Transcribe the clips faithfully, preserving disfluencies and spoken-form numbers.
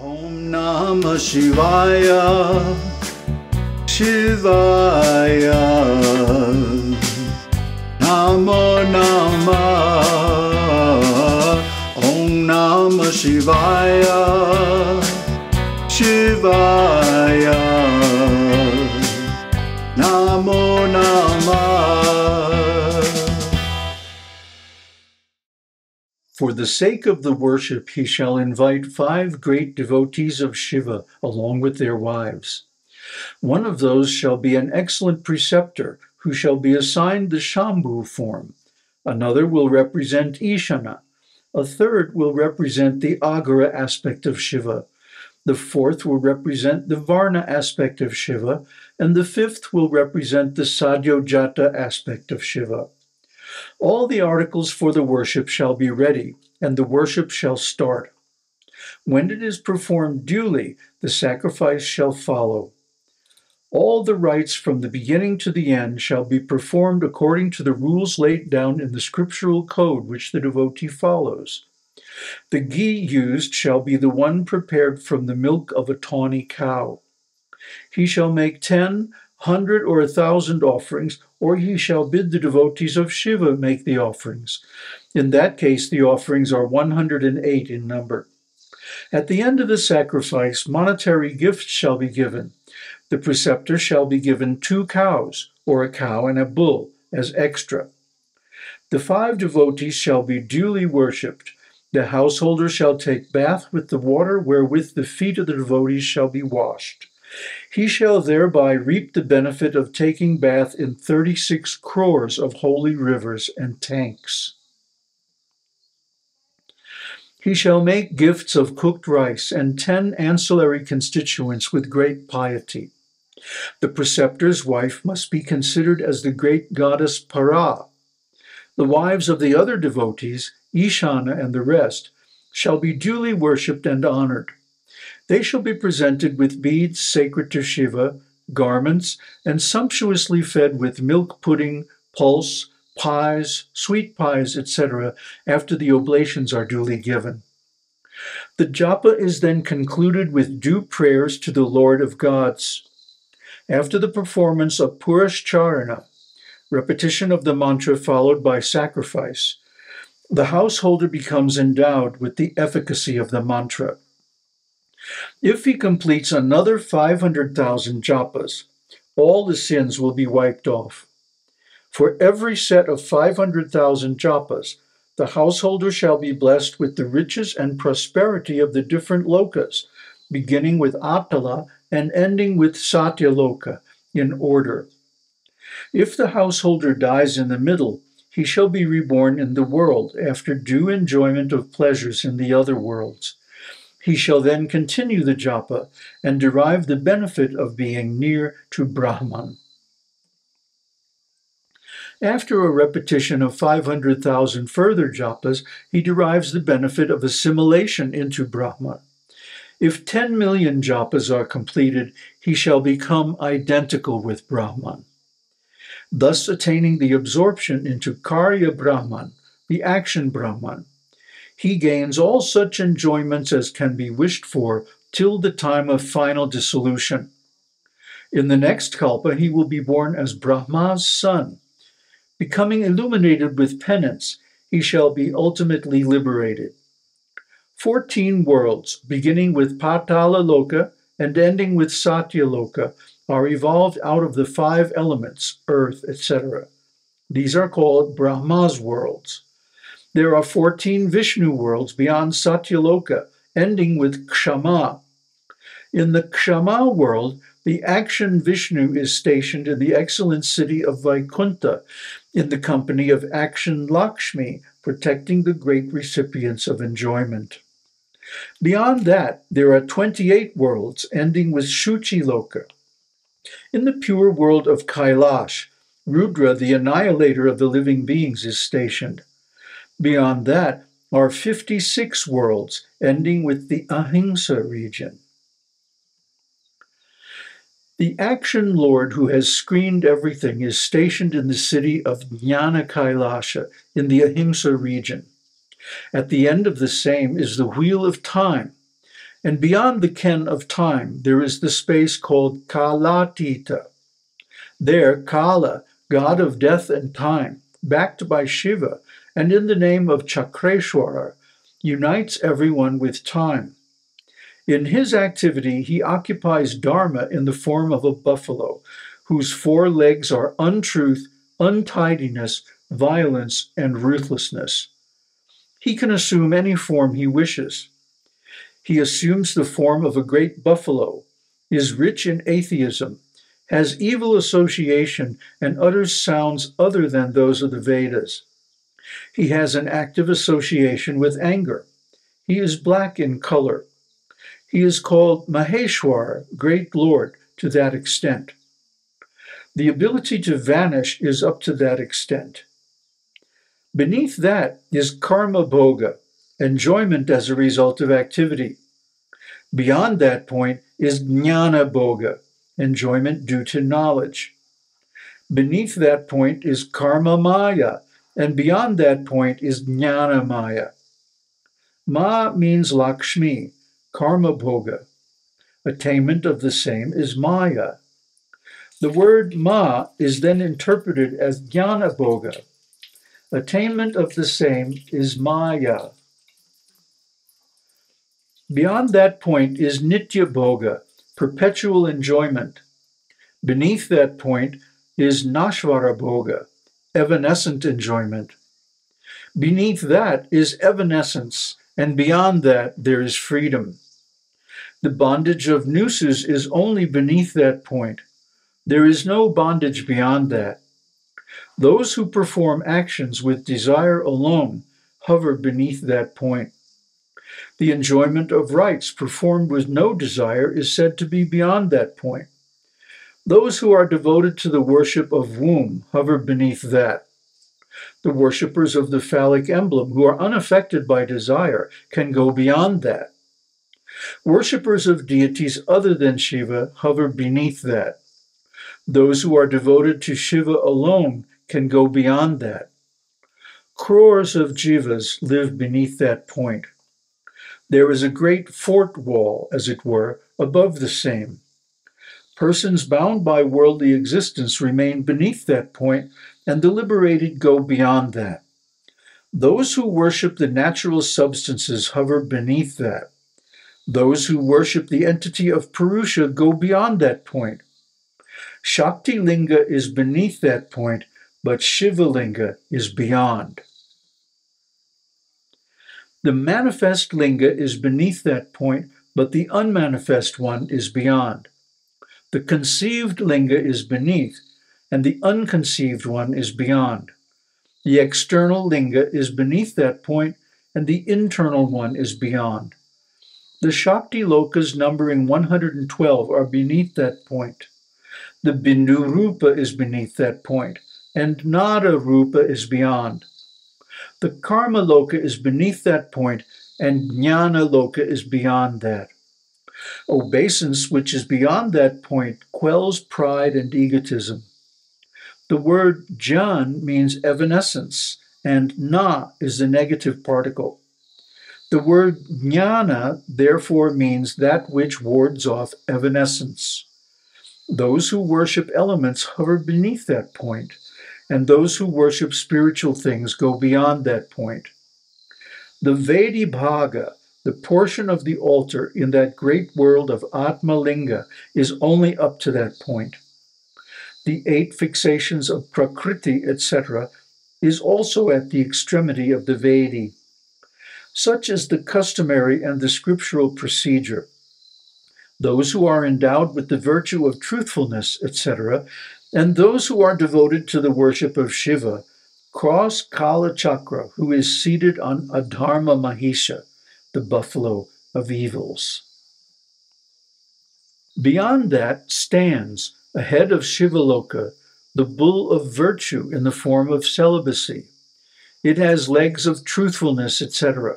Om Namah Shivaya, Shivaya, Namo Namah. Om Namah Shivaya, Shivaya, Namo Namah. For the sake of the worship, he shall invite five great devotees of Shiva along with their wives. One of those shall be an excellent preceptor who shall be assigned the Shambhu form. Another will represent Ishana. A third will represent the Agra aspect of Shiva. The fourth will represent the Varna aspect of Shiva, and the fifth will represent the Sadyojata aspect of Shiva. All the articles for the worship shall be ready, and the worship shall start. When it is performed duly, the sacrifice shall follow. All the rites from the beginning to the end shall be performed according to the rules laid down in the scriptural code which the devotee follows. The ghee used shall be the one prepared from the milk of a tawny cow. He shall make ten, hundred, or a thousand offerings, or he shall bid the devotees of Shiva make the offerings. In that case, the offerings are one hundred and eight in number. At the end of the sacrifice, monetary gifts shall be given. The preceptor shall be given two cows, or a cow and a bull, as extra. The five devotees shall be duly worshipped. The householder shall take bath with the water wherewith the feet of the devotees shall be washed. He shall thereby reap the benefit of taking bath in thirty-six crores of holy rivers and tanks. He shall make gifts of cooked rice and ten ancillary constituents with great piety. The preceptor's wife must be considered as the great goddess Para. The wives of the other devotees, Ishana and the rest, shall be duly worshipped and honored. They shall be presented with beads sacred to Shiva, garments, and sumptuously fed with milk pudding, pulse, pies, sweet pies, et cetera, after the oblations are duly given. The japa is then concluded with due prayers to the Lord of Gods. After the performance of Purushcharana, repetition of the mantra followed by sacrifice, the householder becomes endowed with the efficacy of the mantra. If he completes another five hundred thousand japas, all the sins will be wiped off. For every set of five hundred thousand japas, the householder shall be blessed with the riches and prosperity of the different lokas, beginning with Atala and ending with Satyaloka, in order. If the householder dies in the middle, he shall be reborn in the world after due enjoyment of pleasures in the other worlds. He shall then continue the japa and derive the benefit of being near to Brahman. After a repetition of five hundred thousand further japas, he derives the benefit of assimilation into Brahman. If ten million japas are completed, he shall become identical with Brahman, thus attaining the absorption into Karya Brahman, the action Brahman. He gains all such enjoyments as can be wished for till the time of final dissolution. In the next kalpa, he will be born as Brahma's son. Becoming illuminated with penance, he shall be ultimately liberated. Fourteen worlds, beginning with Patala Loka and ending with Satyaloka, are evolved out of the five elements, earth, et cetera. These are called Brahma's worlds. There are fourteen Vishnu worlds beyond Satyaloka, ending with Kshama. In the Kshama world, the action Vishnu is stationed in the excellent city of Vaikuntha, in the company of action Lakshmi, protecting the great recipients of enjoyment. Beyond that, there are twenty-eight worlds, ending with Shuchiloka. In the pure world of Kailash, Rudra, the annihilator of the living beings, is stationed. Beyond that are fifty-six worlds, ending with the Ahimsa region. The action Lord who has screened everything is stationed in the city of Jnana Kailasa, in the Ahimsa region. At the end of the same is the wheel of time, And beyond the ken of time, there is the space called Kalatita. There, Kala, god of death and time, backed by Shiva, and in the name of Chakreshwara, unites everyone with time. In his activity, he occupies Dharma in the form of a buffalo, whose four legs are untruth, untidiness, violence, and ruthlessness. He can assume any form he wishes. He assumes the form of a great buffalo, is rich in atheism, has evil association, and utters sounds other than those of the Vedas. He has an active association with anger. He is black in color. He is called Maheshwara, Great Lord, to that extent. The ability to vanish is up to that extent. Beneath that is karma bhoga, enjoyment as a result of activity. Beyond that point is jnana bhoga, enjoyment due to knowledge. Beneath that point is karma maya, and beyond that point is jnana-maya. Ma means Lakshmi, karma bhoga. Attainment of the same is maya. The word ma is then interpreted as jnana bhoga. Attainment of the same is maya. Beyond that point is nitya-bhoga, perpetual enjoyment. Beneath that point is nashvara-bhoga, evanescent enjoyment. Beneath that is evanescence, and beyond that there is freedom. The bondage of nooses is only beneath that point. There is no bondage beyond that. Those who perform actions with desire alone hover beneath that point. The enjoyment of rites performed with no desire is said to be beyond that point. Those who are devoted to the worship of womb hover beneath that. The worshippers of the phallic emblem, who are unaffected by desire, can go beyond that. Worshippers of deities other than Shiva hover beneath that. Those who are devoted to Shiva alone can go beyond that. Crores of Jivas live beneath that point. There is a great fort wall, as it were, above the same. Persons bound by worldly existence remain beneath that point, and the liberated go beyond that. Those who worship the natural substances hover beneath that. Those who worship the entity of Purusha go beyond that point. Shakti Linga is beneath that point, but Shiva Linga is beyond. The manifest Linga is beneath that point, but the unmanifest one is beyond. The conceived Linga is beneath, and the unconceived one is beyond. The external Linga is beneath that point, and the internal one is beyond. The Shakti Lokas numbering one hundred twelve are beneath that point. The Bindu Rupa is beneath that point, and Nada Rupa is beyond. The Karma Loka is beneath that point, and Jnana Loka is beyond that. Obeisance, which is beyond that point, quells pride and egotism. The word jnana means evanescence, and na is the negative particle. The word jnana, therefore, means that which wards off evanescence. Those who worship elements hover beneath that point, and those who worship spiritual things go beyond that point. The Vedi Bhaga, the portion of the altar in that great world of Atma Linga, is only up to that point. The eight fixations of Prakriti, et cetera, is also at the extremity of the Vedi. Such is the customary and the scriptural procedure. Those who are endowed with the virtue of truthfulness, et cetera, and those who are devoted to the worship of Shiva, cross Kala Chakra, who is seated on Adharma Mahisha, the buffalo of evils. Beyond that stands, ahead of Shivaloka, the bull of virtue in the form of celibacy. It has legs of truthfulness, et cetera.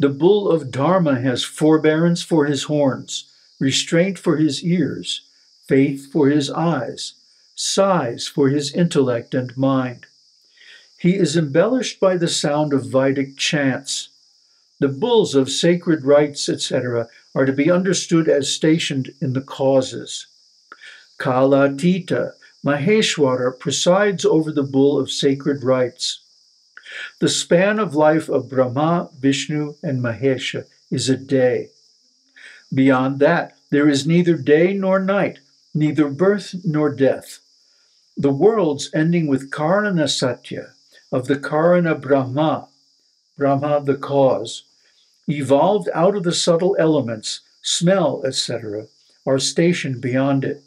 The bull of Dharma has forbearance for his horns, restraint for his ears, faith for his eyes, sighs for his intellect and mind. He is embellished by the sound of Vedic chants. The bulls of sacred rites, et cetera, are to be understood as stationed in the causes. Kalatita, Maheshwara, presides over the bull of sacred rites. The span of life of Brahma, Vishnu, and Mahesha is a day. Beyond that, there is neither day nor night, neither birth nor death. The worlds ending with Karana Satya, of the Karana Brahma, Brahma the cause, evolved out of the subtle elements, smell, et cetera, are stationed beyond it.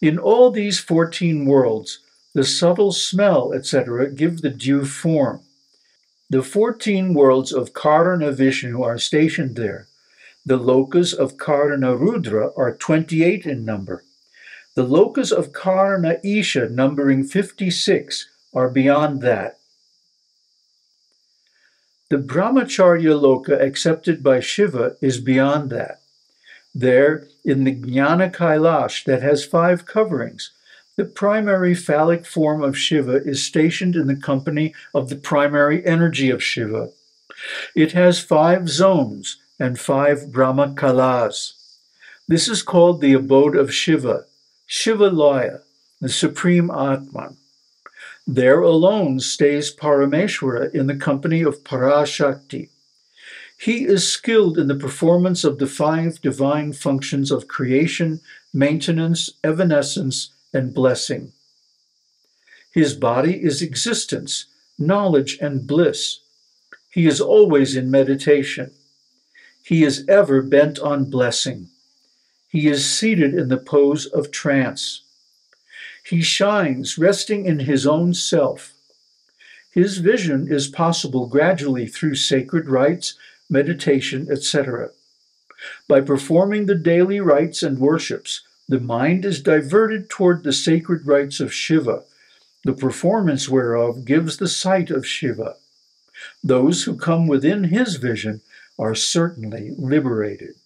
In all these fourteen worlds, the subtle smell, et cetera, give the due form. The fourteen worlds of Karana Vishnu are stationed there. The lokas of Karana Rudra are twenty-eight in number. The lokas of Karana Isha, numbering fifty-six, are beyond that. The Brahmacharya Loka accepted by Shiva is beyond that. There, in the Jnana Kailash that has five coverings, the primary phallic form of Shiva is stationed in the company of the primary energy of Shiva. It has five zones and five Brahma Kalas. This is called the abode of Shiva, Shivalaya, the Supreme Atman. There alone stays Parameshwara in the company of Parashakti. He is skilled in the performance of the five divine functions of creation, maintenance, evanescence, and blessing. His body is existence, knowledge, and bliss. He is always in meditation. He is ever bent on blessing. He is seated in the pose of trance. He shines, resting in his own self. His vision is possible gradually through sacred rites, meditation, et cetera. By performing the daily rites and worships, the mind is diverted toward the sacred rites of Shiva, the performance whereof gives the sight of Shiva. Those who come within his vision are certainly liberated.